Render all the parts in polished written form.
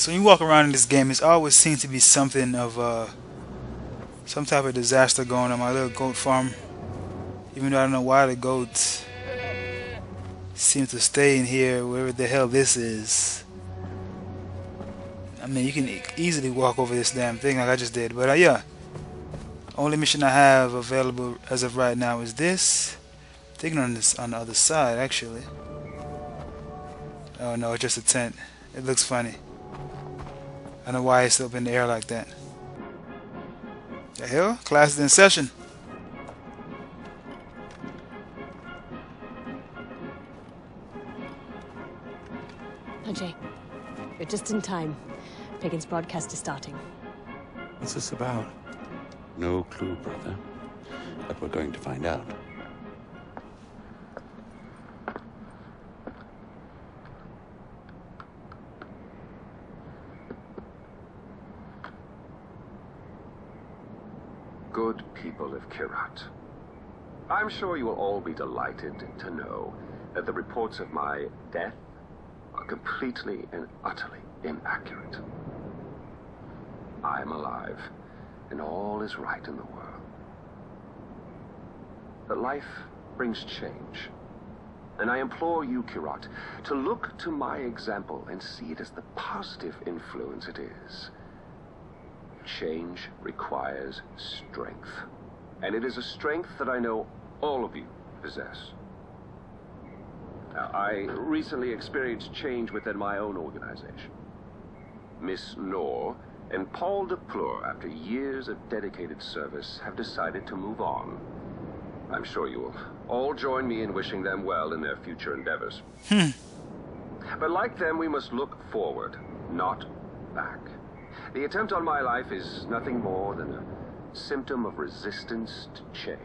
So when you walk around in this game, it's always seems to be something of some type of disaster going on my little goat farm. Even though I don't know why the goats seem to stay in here, wherever the hell this is. I mean, you can easily walk over this damn thing like I just did. But yeah, only mission I have available as of right now is this. I'm thinking on this on the other side, actually. Oh no, it's just a tent. It looks funny. I don't know why it's up in the air like that. The hell? Class is in session. Ajay, you're just in time. Pagan's broadcast is starting. What's this about? No clue, brother. But we're going to find out. Good people of Kyrat, I'm sure you will all be delighted to know that the reports of my death are completely and utterly inaccurate. I am alive, and all is right in the world. But life brings change, and I implore you, Kyrat, to look to my example and see it as the positive influence it is. Change requires strength, and it is a strength that I know all of you possess. Now, I recently experienced change within my own organization. Miss Knorr and Paul Dupleur, after years of dedicated service, have decided to move on. I'm sure you will all join me in wishing them well in their future endeavors. But like them, we must look forward, not back. The attempt on my life is nothing more than a symptom of resistance to change.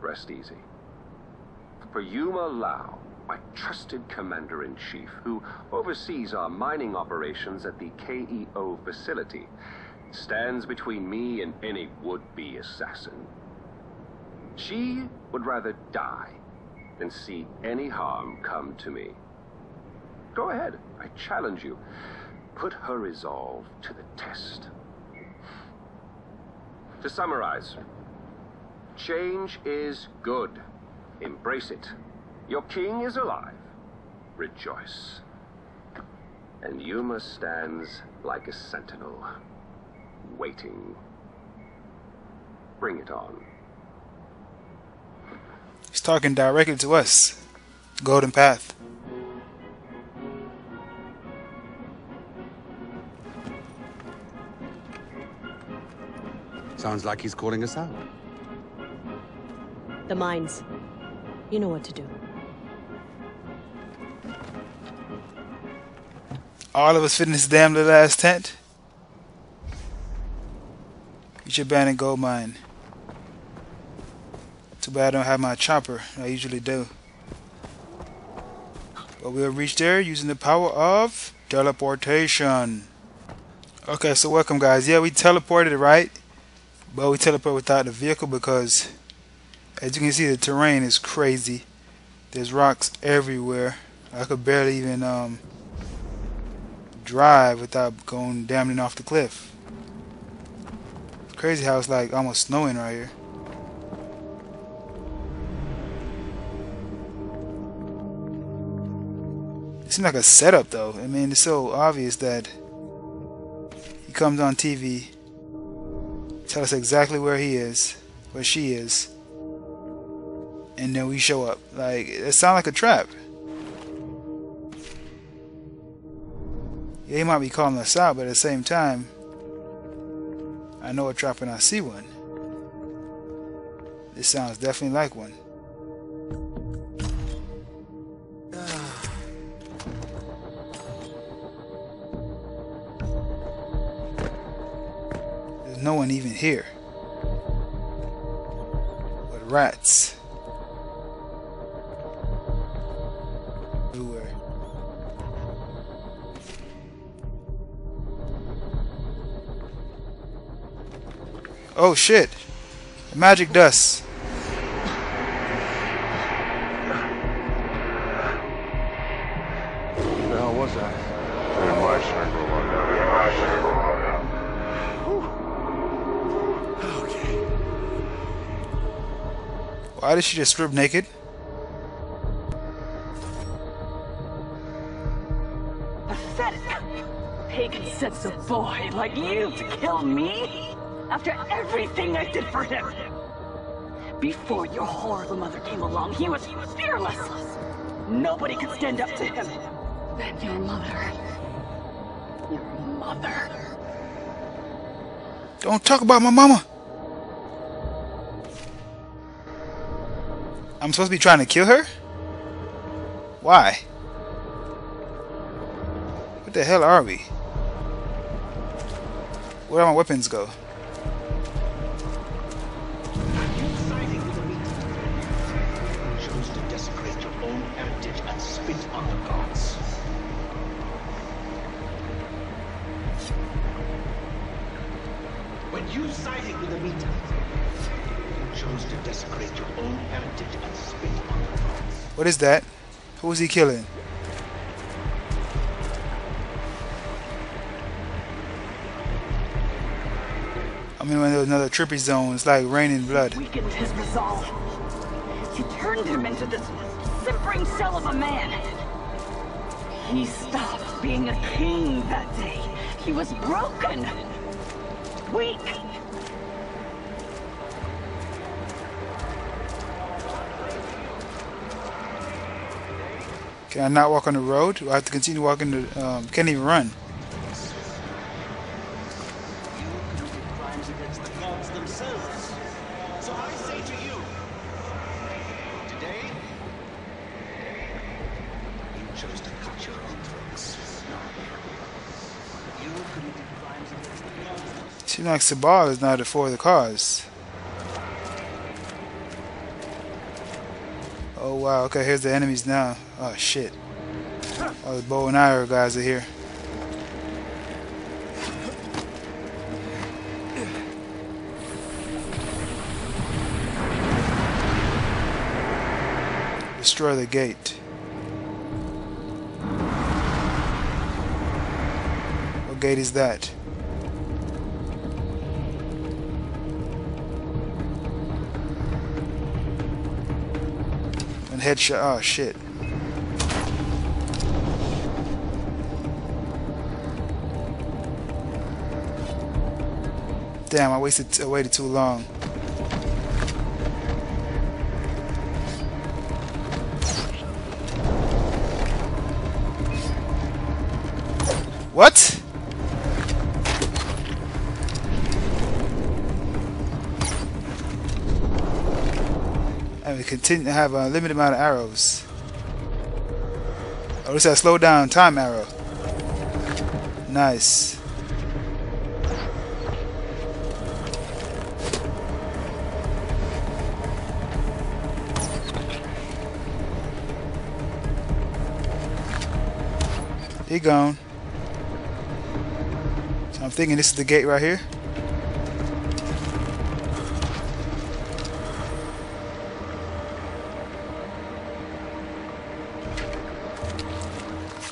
Rest easy. For Yuma Lau, my trusted commander-in-chief, who oversees our mining operations at the KEO facility, stands between me and any would-be assassin. She would rather die than see any harm come to me. Go ahead, I challenge you. Put her resolve to the test. To summarize, change is good. Embrace it. Your king is alive. Rejoice. And Yuma stands like a sentinel, waiting. Bring it on. He's talking directly to us. Golden Path. Sounds like he's calling us out. The mines. You know what to do. All of us fit in this damn little ass tent? Reach your abandoned gold mine. Too bad I don't have my chopper. I usually do. But we'll reach there using the power of teleportation. Okay, so welcome guys. Yeah, we teleported, right? But we teleport without the vehicle because, as you can see, the terrain is crazy. There's rocks everywhere. I could barely even drive without going damn near off the cliff. It's crazy how it's like almost snowing right here. It seems like a setup though. I mean, it's so obvious that he comes on TV. Tell us exactly where he is, where she is, and then we show up. Like, it sounds like a trap. Yeah, he might be calling us out, but at the same time, I know a trap when I see one. This sounds definitely like one. No one even here. But rats. Everywhere. Oh shit! The magic dust. Where the hell was I? Why did she just strip naked? Pathetic! Pagan sets a boy like you to kill me? After everything I did for him! Before your horrible mother came along, he was fearless! Nobody could stand up to him! Then your mother... Don't talk about my mama! I'm supposed to be trying to kill her? Why? What the hell are we? Where do my weapons go? You chose to desecrate your own heritage and spit on the gods. When you sided with the meat, chose to desecrate your own heritage and spit on the gods. What is that? Who is he killing? I mean, when there was another trippy zone, it's like raining blood. It weakened his resolve. You turned him into this simpering shell of a man. He stopped being a king that day. He was broken, weak. Can I not walk on the road? Do I have to continue walking? Can't even run. So I say to you, today, you chose to cut your own throats. You committed crimes against the gods. Seems like Sabal is not for the cause. Oh wow, okay, here's the enemies now. Oh shit. All the bow and arrow guys are here. Destroy the gate. What gate is that? Headshot. Oh shit. Damn, I waited too long. What? We continue to have a limited amount of arrows. Oh, this is a slow down time arrow. Nice. He gone. So I'm thinking this is the gate right here.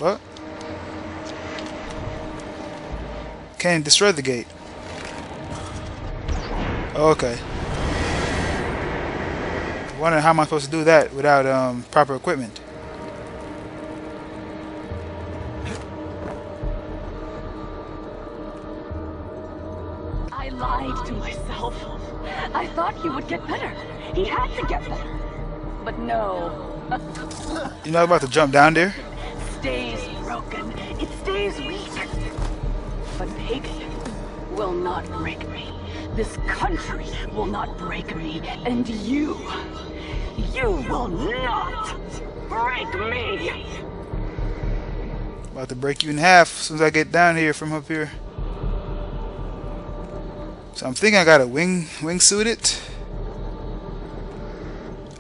What? Can't destroy the gate. Oh, okay. Wondering how am I supposed to do that without proper equipment? I lied to myself. I thought he would get better. He had to get better. But no. You're not about to jump down there? It stays broken, it stays weak. But Pagan will not break me. This country will not break me. And you will not break me. About to break you in half as soon as I get down here from up here. So I'm thinking I gotta wingsuit it.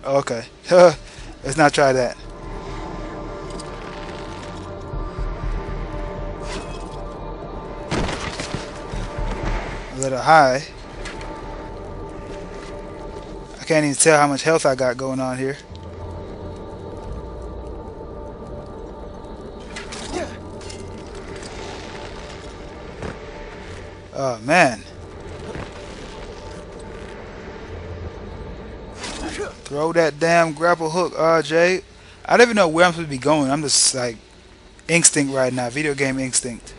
Okay, let's not try that. Little high. I can't even tell how much health I got going on here. Oh, man. Throw that damn grapple hook, Ajay. I don't even know where I'm supposed to be going. I'm just like instinct right now. Video game instinct.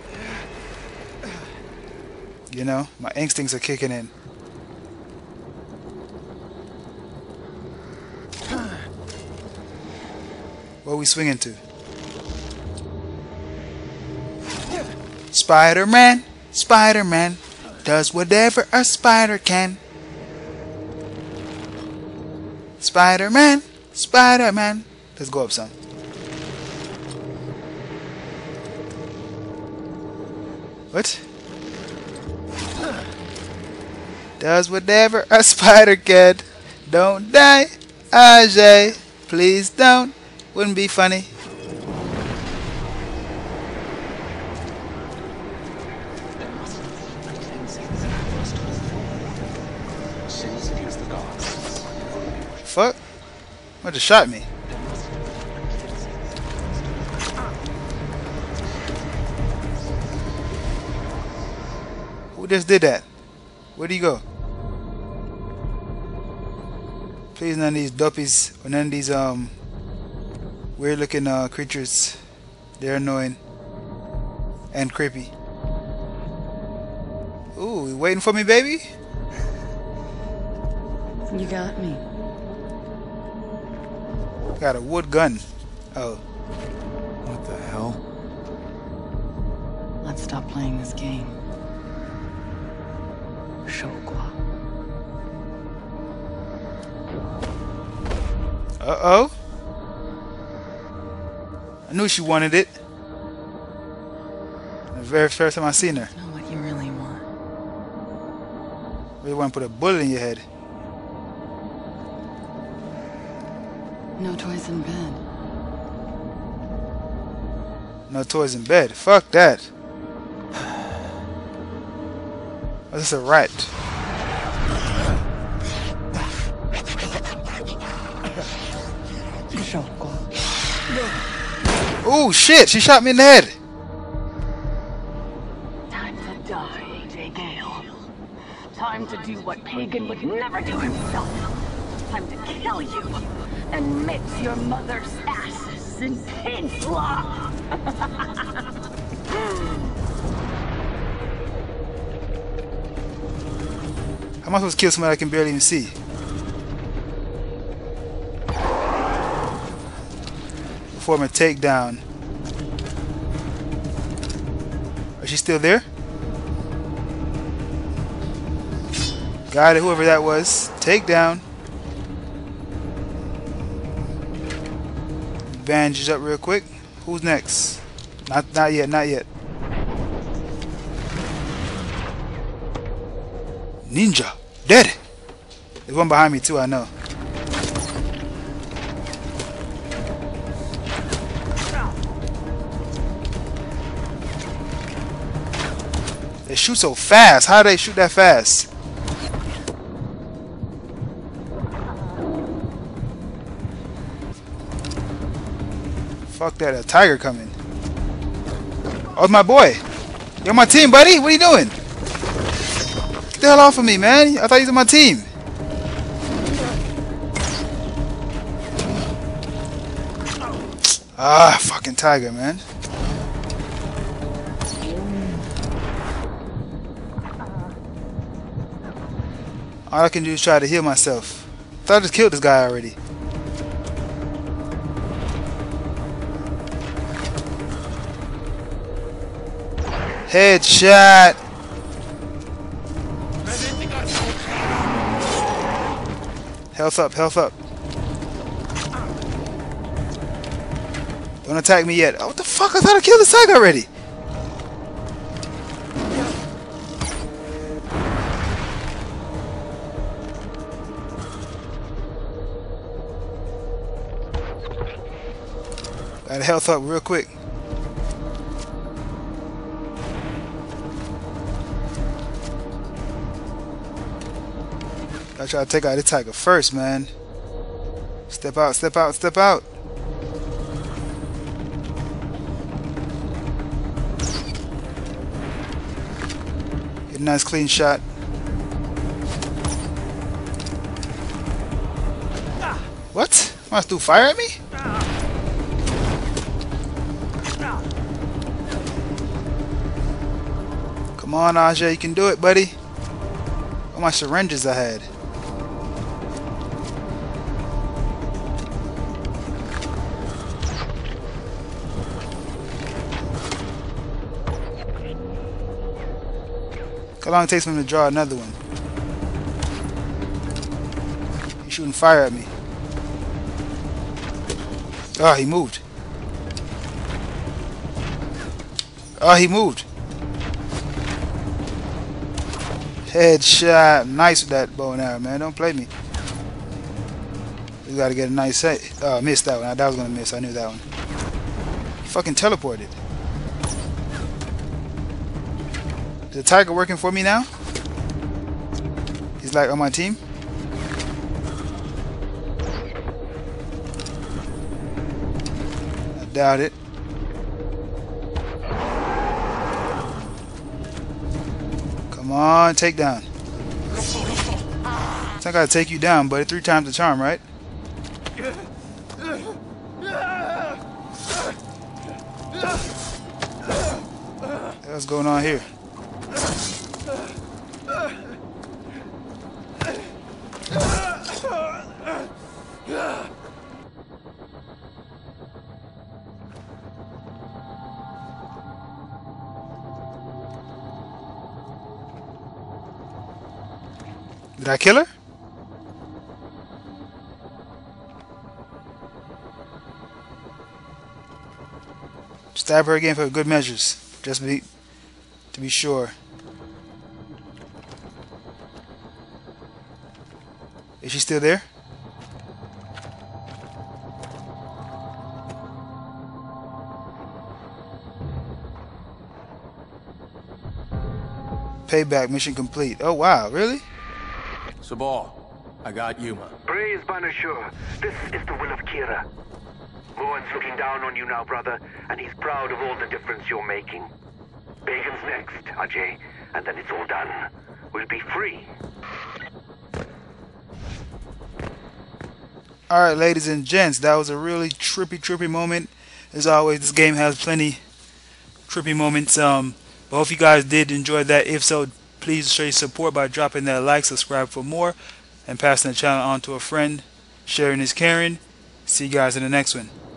You know, my instincts are kicking in. What are we swinging to? Spider-Man, Spider-Man does whatever a spider can. Spider-Man, Spider-Man. Let's go up, son. What? Does whatever a spider can. Don't die, Ajay. Please don't. Wouldn't be funny. Fuck? What just shot me? Who just did that? Where'd he go? Please, none of these duppies or none of these weird looking creatures. They're annoying and creepy. Ooh, you waiting for me, baby? You got me. Got a wood gun. Oh. What the hell? Let's stop playing this game. Shogwa. Uh-oh. I knew she wanted it. The very first time I seen her. I know what you really want. Really want to put a bullet in your head. No toys in bed. No toys in bed. Fuck that. Oh, this is a rat. Oh shit! She shot me in the head. Time to die, Ajay Ghale. Time to do what Pagan would never do himself. Time to kill you. And mix your mother's asses in pig slop. How am I supposed to kill somebody I can barely even see? Perform a takedown. Is she still there? Got it, whoever that was. Takedown. Bandages up real quick. Who's next? Not yet, not yet. Ninja, dead. There's one behind me too, I know. They shoot so fast. How do they shoot that fast? Fuck that, a tiger coming. Oh, it's my boy. You're my team, buddy. What are you doing? Get the hell off of me, man. I thought you were my team. Ah, fucking tiger, man. All I can do is try to heal myself. Thought I just killed this guy already. Headshot. Health up, health up. Don't attack me yet. Oh, what the fuck? I thought I killed this guy already. Gotta health up real quick. I try to take out the tiger first, man. Step out, step out, step out. You're Nice clean shot. What? Want to fire at me? Come on, Ajay, you can do it, buddy. All my syringes I had. How long it takes him to draw another one? He's shooting fire at me. Oh, he moved. Oh, he moved. Headshot. Nice with that bow and arrow, man. Don't play me. We gotta get a nice hit. Oh, I missed that one. I thought I was gonna miss. I knew that one. He fucking teleported. Is the tiger working for me now? He's like on my team. I doubt it. Come on, take down. I gotta take you down, buddy. 3 times the charm, right? What's going on here? Did I kill her? Stab her again for good measures, just to be sure. Is she still there? Payback mission complete. Oh wow, really? Sabal, I got Yuma. Praise Banashur. This is the will of Kira. Moan's looking down on you now, brother, and he's proud of all the difference you're making. Pagan's next, Ajay, and then it's all done. We'll be free. Alright, ladies and gents, that was a really trippy moment. As always, this game has plenty trippy moments. But I hope you guys did enjoy that. If so, please show your support by dropping that like, subscribe for more, and passing the channel on to a friend. Sharing is caring. See you guys in the next one.